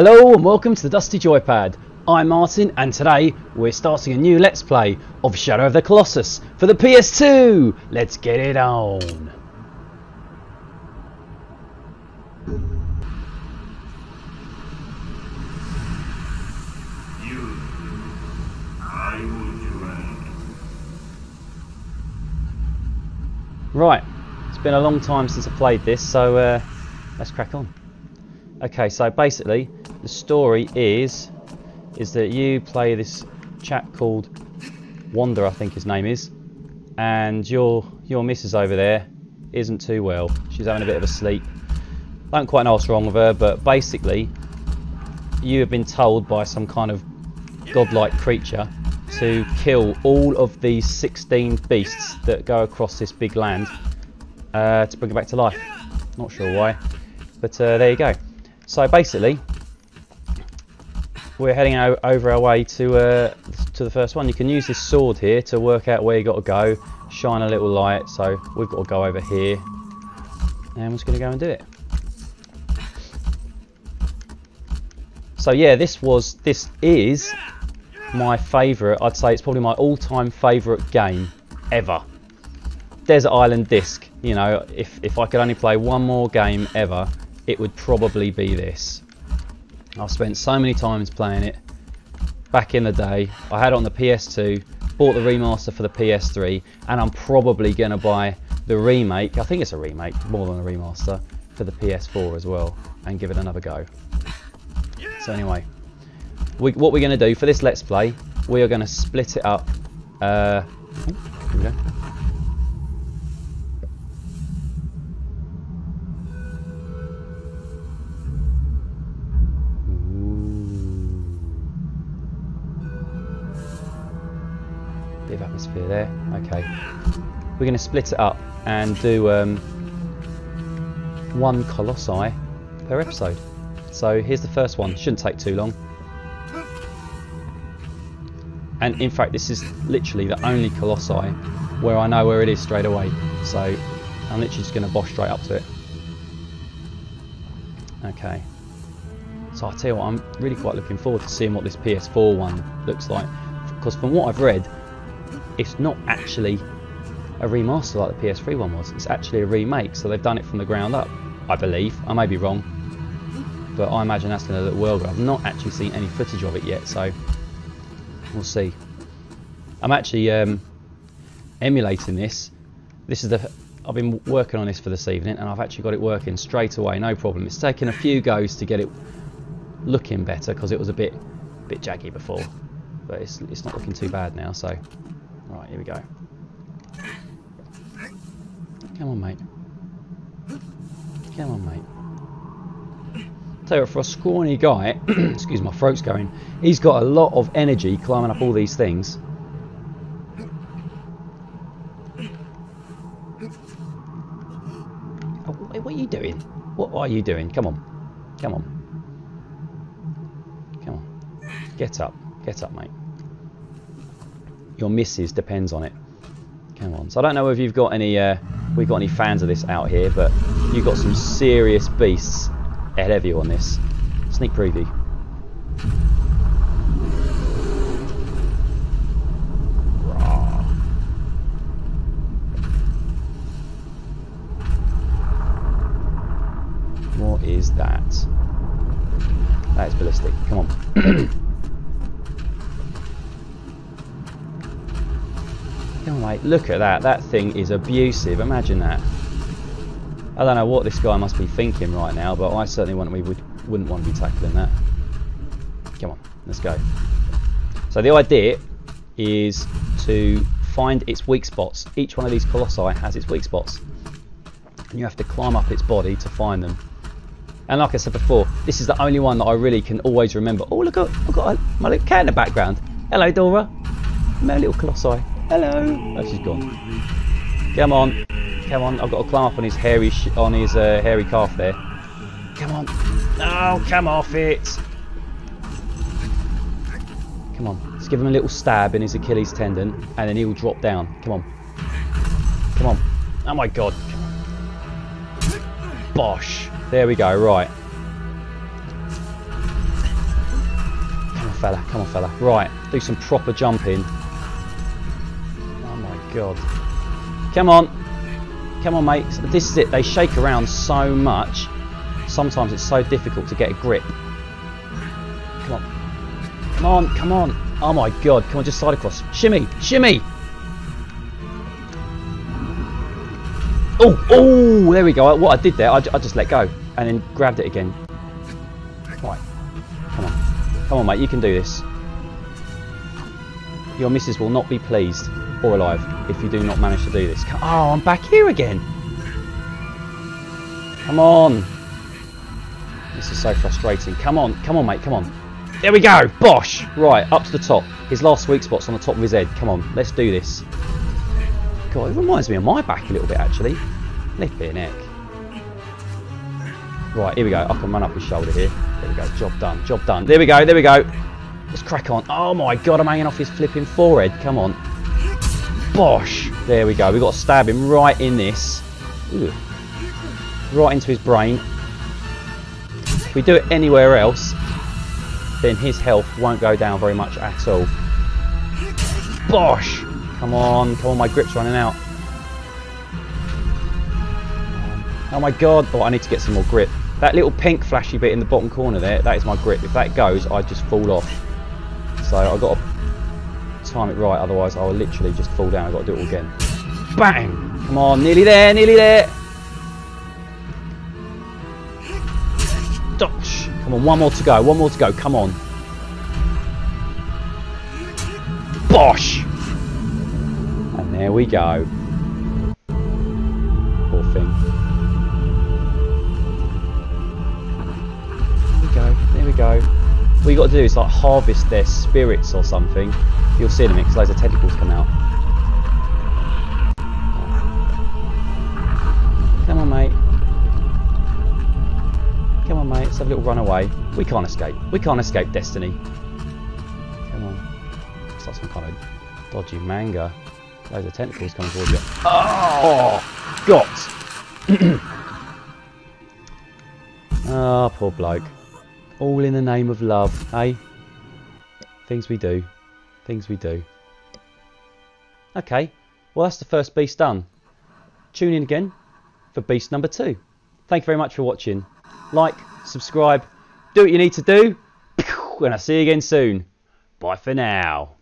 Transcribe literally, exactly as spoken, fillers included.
Hello and welcome to the Dusty Joypad. I'm Martin and today we're starting a new Let's Play of Shadow of the Colossus for the P S two. Let's get it on. Right, it's been a long time since I played this, so uh, let's crack on. Okay, so basically the story is is that you play this chap called Wander, I think his name is, and your your missus over there isn't too well. She's having a bit of a sleep. I don't quite know what's wrong with her, but basically you have been told by some kind of godlike creature to kill all of these sixteen beasts that go across this big land uh, to bring it back to life. Not sure why, but uh, there you go. So basically, we're heading over our way to uh, to the first one. You can use this sword here to work out where you got to go. Shine a little light, so we've got to go over here, and we're just going to go and do it. So yeah, this was this is. my favourite, I'd say it's probably my all-time favourite game ever. Desert Island Disc, you know, if, if I could only play one more game ever, it would probably be this. I've spent so many times playing it. Back in the day, I had it on the P S two, bought the remaster for the P S three, and I'm probably going to buy the remake, I think it's a remake, more than a remaster, for the P S four as well, and give it another go. So anyway. We, what we're going to do for this Let's Play, we are going to split it up. Uh, here we go. Bit of atmosphere there. Okay. We're going to split it up and do um, one Colossi per episode. So here's the first one. Shouldn't take too long. And in fact, this is literally the only Colossi where I know where it is straight away. So I'm literally just going to bosh straight up to it. Okay. So I tell you what, I'm really quite looking forward to seeing what this P S four one looks like. Because from what I've read, it's not actually a remaster like the P S three one was. It's actually a remake. So they've done it from the ground up, I believe. I may be wrong. But I imagine that's going to look well good. I've not actually seen any footage of it yet. So. We'll see. I'm actually um, emulating this. This is the. I've been working on this for this evening, and I've actually got it working straight away, no problem. It's taken a few goes to get it looking better because it was a bit, bit jaggy before, but it's it's not looking too bad now. So, right, here we go. Come on, mate. Come on, mate. So for a scrawny guy, excuse my throat's going, he's got a lot of energy climbing up all these things. Oh, what are you doing? What are you doing? Come on. Come on. Come on. Get up. Get up, mate. Your missus depends on it. Come on. So I don't know if you've got any, uh, we've got any fans of this out here, but you've got some serious beasts ahead of you on this. Sneak preview. What is that? That is ballistic. Come on. Come on, mate. Look at that. That thing is abusive. Imagine that. I don't know what this guy must be thinking right now, but I certainly wouldn't, we would, wouldn't want to be tackling that. Come on, let's go. So the idea is to find its weak spots. Each one of these Colossi has its weak spots. And you have to climb up its body to find them. And like I said before, this is the only one that I really can always remember. Oh, look, I've got my little cat in the background. Hello, Dora. My little Colossi. Hello. Oh, she's gone. Come on. Come on, I've got to climb up on his hairy, sh on his uh, hairy calf there. Come on. Oh, come off it. Come on. Let's give him a little stab in his Achilles tendon, and then he will drop down. Come on. Come on. Oh my God. Come on. Bosh. There we go. Right. fella, come on fella. Right, do some proper jumping. Oh my god. Come on. Come on mate, this is it, they shake around so much. Sometimes it's so difficult to get a grip. Come on. Come on, come on. Oh my god, come on, just slide across. Shimmy, shimmy. Oh, oh, there we go. What I did there, I, I just let go and then grabbed it again. Right, come on. Come on, mate, you can do this. Your missus will not be pleased or alive if you do not manage to do this. Come, oh, I'm back here again. Come on. This is so frustrating. Come on, come on, mate, come on. There we go, bosh. Right, up to the top. His last sweet spot's on the top of his head. Come on, let's do this. God, it reminds me of my back a little bit, actually. Flipping heck. Right, here we go. I can run up his shoulder here. There we go. Job done. Job done. There we go. There we go. Let's crack on. Oh, my God. I'm hanging off his flipping forehead. Come on. Bosh. There we go. We've got to stab him right in this. Ooh. Right into his brain. If we do it anywhere else, then his health won't go down very much at all. Bosh. Come on, come on, my grip's running out. Oh my god, oh, I need to get some more grip. That little pink flashy bit in the bottom corner there, that is my grip. If that goes, I just fall off. So I've got to time it right, otherwise I'll literally just fall down. I've got to do it all again. Bang! Come on, nearly there, nearly there. Dodge. Come on, one more to go, one more to go, come on. Bosh! There we go. Poor thing. There we go. There we go. What you got to do is like harvest their spirits or something. You'll see them because loads of tentacles come out. Come on, mate. Come on, mate. Let's have a little run away. We can't escape. We can't escape destiny. Come on. It's like some kind of dodgy manga. Loads of tentacles coming towards you. Oh, got. Ah, oh, poor bloke. All in the name of love, eh? Things we do. Things we do. Okay. Well, that's the first beast done. Tune in again for beast number two. Thank you very much for watching. Like, subscribe, do what you need to do. And I'll see you again soon. Bye for now.